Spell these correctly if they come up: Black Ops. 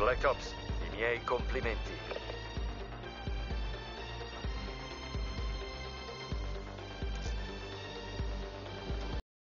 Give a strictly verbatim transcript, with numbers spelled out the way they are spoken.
Black Ops, i miei complimenti.